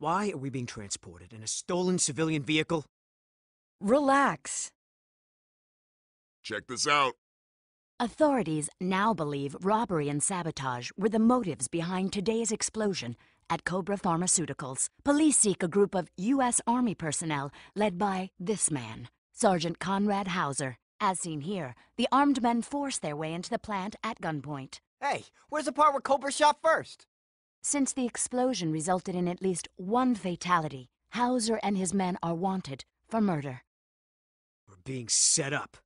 Why are we being transported in a stolen civilian vehicle? Relax. Check this out. Authorities now believe robbery and sabotage were the motives behind today's explosion at Cobra Pharmaceuticals. Police seek a group of U.S. Army personnel led by this man, Sergeant Conrad Hauser. As seen here, the armed men force their way into the plant at gunpoint. Hey, where's the part where Cobra shot first? Since the explosion resulted in at least one fatality, Hauser and his men are wanted for murder. We're being set up.